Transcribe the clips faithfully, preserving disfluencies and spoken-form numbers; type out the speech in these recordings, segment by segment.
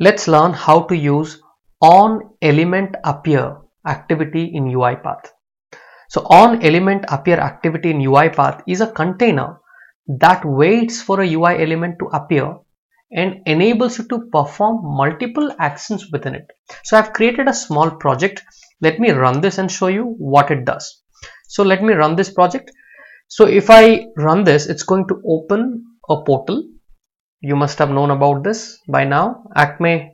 Let's learn how to use On Element Appear activity in UiPath. So On Element Appear activity in UiPath is a container that waits for a U I element to appear and enables you to perform multiple actions within it. So I've created a small project. Let me run this and show you what it does. So let me run this project. So if I run this, it's going to open a portal. You must have known about this by now, Acme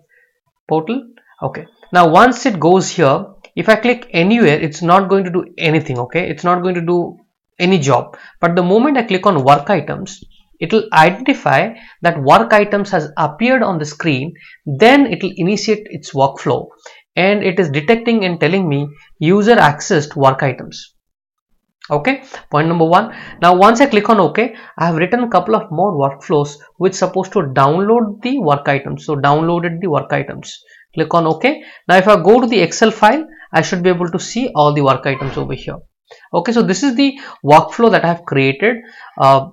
portal. Okay, now once it goes here, if I click anywhere, it's not going to do anything. Okay, it's not going to do any job. But the moment I click on work items, it will identify that work items has appeared on the screen. Then it will initiate its workflow, and it is detecting and telling me user accessed work items. Okay, point number one. Now once I click on OK, I have written a couple of more workflows which is supposed to download the work items. So downloaded the work items. Click on OK. Now if I go to the Excel file, I should be able to see all the work items over here. Okay, so this is the workflow that I have created uh,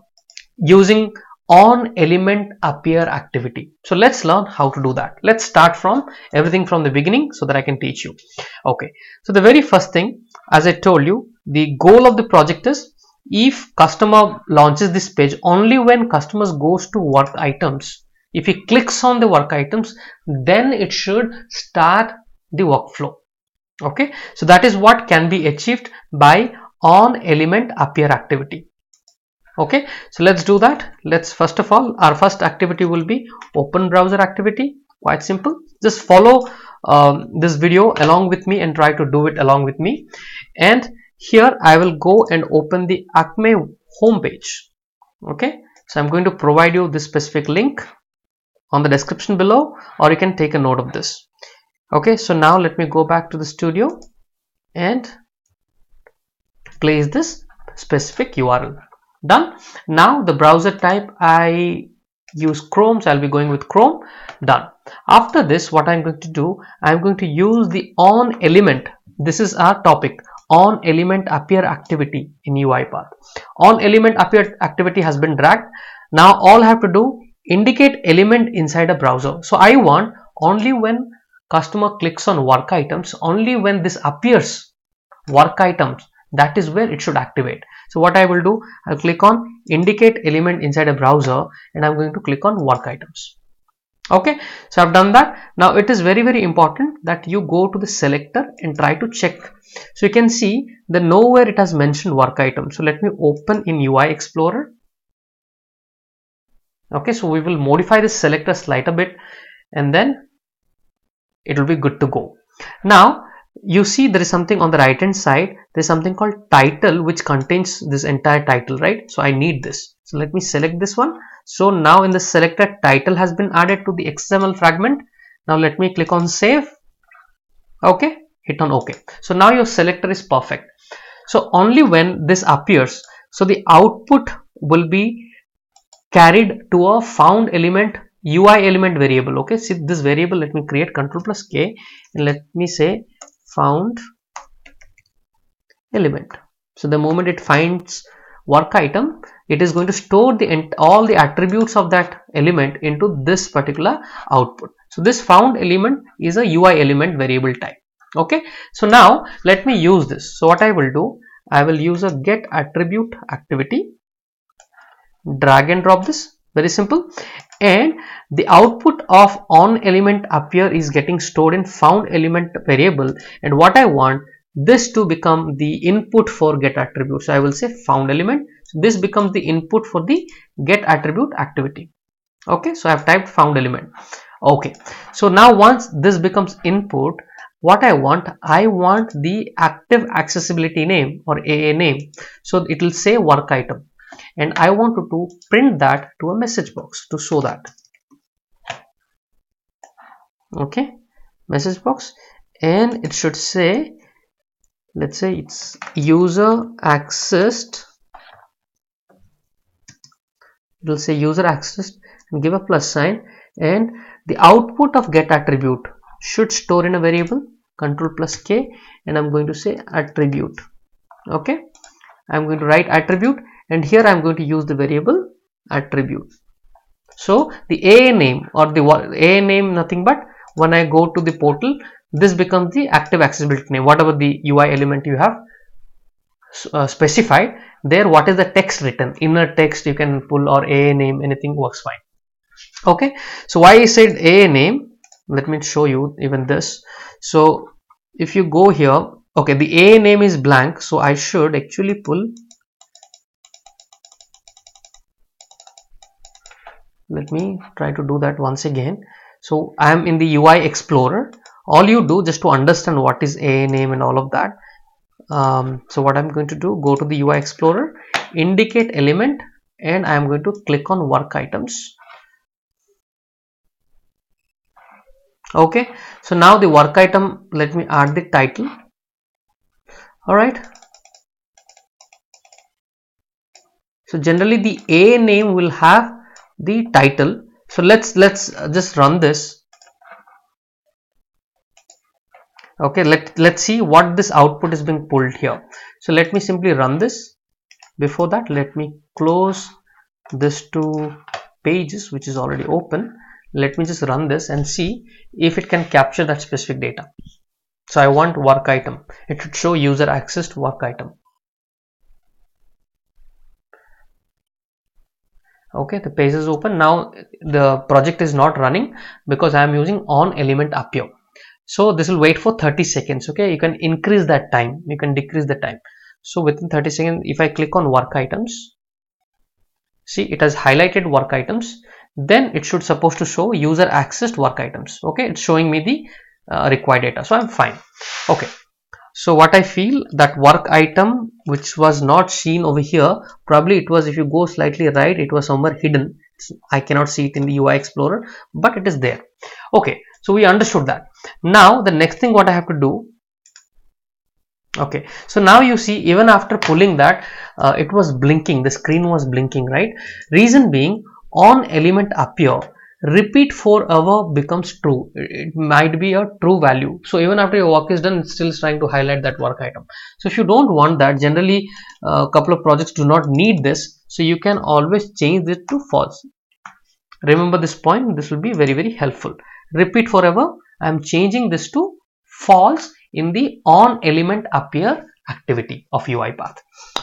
using On Element Appear activity. So let's learn how to do that. Let's start from everything from the beginning so that I can teach you. Okay, so the very first thing, as I told you, the goal of the project is if customer launches this page, only when customers goes to work items, if he clicks on the work items, then it should start the workflow. Okay, so that is what can be achieved by On Element Appear activity. Okay, so let's do that. Let's first of all, our first activity will be open browser activity. Quite simple. Just follow um, this video along with me and try to do it along with me. And here I will go and open the Acme homepage. Okay, so I'm going to provide you this specific link on the description below, or you can take a note of this. Okay, so now let me go back to the studio and place this specific U R L. Done. Now the browser type, I use Chrome, so I'll be going with Chrome. Done. After this, what I'm going to do, I'm going to use the On Element. This is our topic, On Element Appear activity in UiPath. On Element Appear activity has been dragged. Now all I have to do, indicate element inside a browser. So I want only when customer clicks on work items, only when this appears work items, that is where it should activate. So what I will do, I'll click on indicate element inside a browser and I'm going to click on work items. Okay, so I've done that. Now it is very very important that you go to the selector and try to check. So you can see the nowhere it has mentioned work item. So let me open in U I Explorer. Okay, so we will modify the selector slight a bit and then it will be good to go. Now you see there is something on the right hand side, there is something called title which contains this entire title, right? So I need this. So let me select this one. So now in the selector, title has been added to the X M L fragment. Now let me click on save. Okay, hit on OK. So now your selector is perfect. So only when this appears, so the output will be carried to a found element U I element variable. Okay, see this variable, let me create control plus K and let me say found element. So the moment it finds work item, it is going to store the all the attributes of that element into this particular output. So this found element is a U I element variable type. Okay, so now let me use this. So what I will do, I will use a get attribute activity, drag and drop this, very simple, and the output of On Element Appear is getting stored in found element variable, and what I want this to become the input for get attribute. So I will say found element. So this becomes the input for the get attribute activity. Okay, so I have typed found element. Okay, so now once this becomes input, what I want, I want the active accessibility name or A A name. So it will say work item. And I want to, to print that to a message box to show that. Okay, message box, and it should say, let's say it's user accessed. It will say user accessed and give a plus sign, and the output of get attribute should store in a variable control plus K, and I'm going to say attribute. Okay, I'm going to write attribute. And here I'm going to use the variable attribute. So the A name or the A name nothing but when I go to the portal, this becomes the active accessibility name, whatever the U I element you have uh, specified there. What is the text written, inner text you can pull, or A name, anything works fine. Okay, so why I said A name, let me show you even this. So if you go here, okay, the A name is blank, so I should actually pull, let me try to do that once again. So I am in the U I Explorer. All you do, just to understand what is A name and all of that, um, so what I'm going to do, go to the U I Explorer, indicate element, and I am going to click on work items. Okay, so now the work item, let me add the title. All right, so generally the A name will have the title. So let's let's just run this. Okay, let let's see what this output is being pulled here. So let me simply run this. Before that, let me close this two pages which is already open. Let me just run this and see if it can capture that specific data. So I want work item, it should show user access to work item. Okay, the page is open. Now the project is not running because I am using On Element Appear. So this will wait for thirty seconds. Okay, you can increase that time, you can decrease the time. So within thirty seconds, if I click on work items, see it has highlighted work items, then it should supposed to show user accessed work items. Okay, it's showing me the uh, required data, so I'm fine. Okay, so what I feel, that work item which was not seen over here, probably it was, if you go slightly right, it was somewhere hidden. I cannot see it in the U I Explorer, but it is there. Okay, so we understood that. Now the next thing what I have to do, okay, so now you see even after pulling that, uh, it was blinking, the screen was blinking, right? Reason being, On Element Appear, repeat forever becomes true. It might be a true value. So even after your work is done, it's still trying to highlight that work item. So if you don't want that, generally a uh, couple of projects do not need this, so you can always change it to false. Remember this point, this will be very very helpful. Repeat forever, I am changing this to false in the On Element Appear activity of UiPath.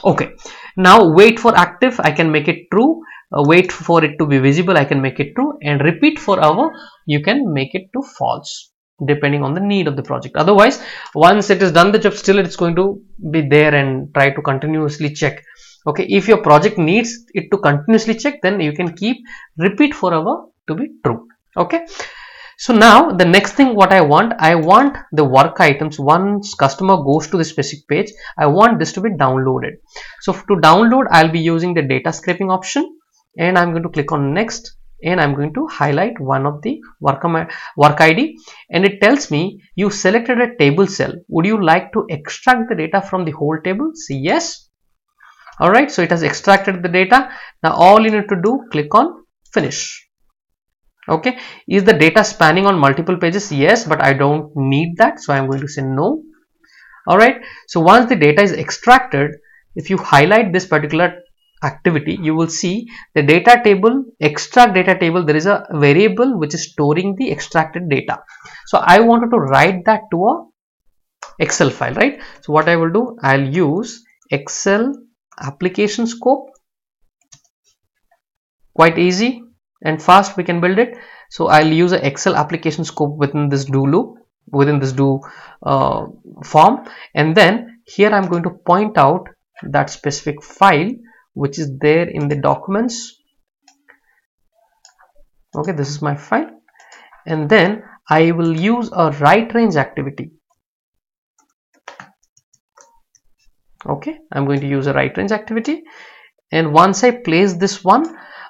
Okay, now wait for active, I can make it true. Uh, wait for it to be visible, I can make it true, and repeat forever, you can make it to false depending on the need of the project. Otherwise, once it is done the job, still it's going to be there and try to continuously check. Okay, if your project needs it to continuously check, then you can keep repeat forever to be true. Okay, so now the next thing what I want, I want the work items, once customer goes to the specific page, I want this to be downloaded. So to download, I'll be using the data scraping option, and I'm going to click on next, and I'm going to highlight one of the work, work I D, and it tells me you selected a table cell. Would you like to extract the data from the whole table? Say yes. Alright, so it has extracted the data. Now all you need to do, click on finish. Okay, is the data spanning on multiple pages? Yes, but I don't need that, so I'm going to say no. Alright, so once the data is extracted, if you highlight this particular activity, you will see the data table, extract data table, there is a variable which is storing the extracted data. So I wanted to write that to a Excel file, right? So what I will do, I'll use Excel application scope, quite easy and fast we can build it. So I'll use an Excel application scope within this do loop, within this do uh, form, and then here I'm going to point out that specific file which is there in the documents. Okay, this is my file, and then I will use a write range activity. Okay, I'm going to use a write range activity, and once I place this one,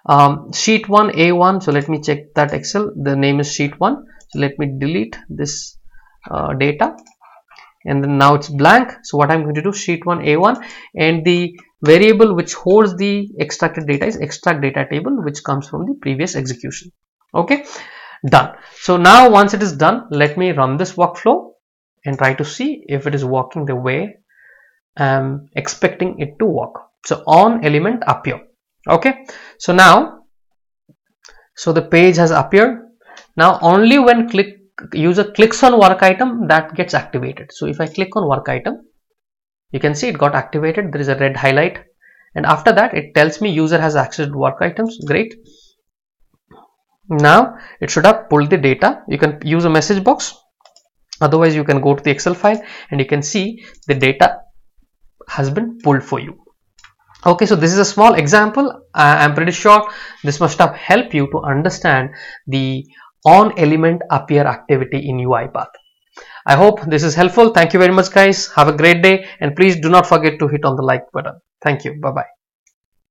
um, sheet one, A one, so let me check that Excel, the name is sheet one, so let me delete this uh, data, and then now it's blank. So what I'm going to do, sheet one, A one, and the variable which holds the extracted data is extract data table, which comes from the previous execution. Okay, done. So now once it is done, let me run this workflow and try to see if it is working the way I'm expecting it to work. So On Element Appear. Okay, so now So the page has appeared. Now only when click user clicks on work item, that gets activated. So if I click on work item, you can see it got activated. There is a red highlight, and after that it tells me user has accessed work items. Great. Now it should have pulled the data. You can use a message box, otherwise you can go to the Excel file and you can see the data has been pulled for you. Okay, so this is a small example. I am pretty sure this must have helped you to understand the On Element Appear activity in UiPath. I hope this is helpful. Thank you very much, guys. Have a great day, and please do not forget to hit on the like button. Thank you. Bye bye.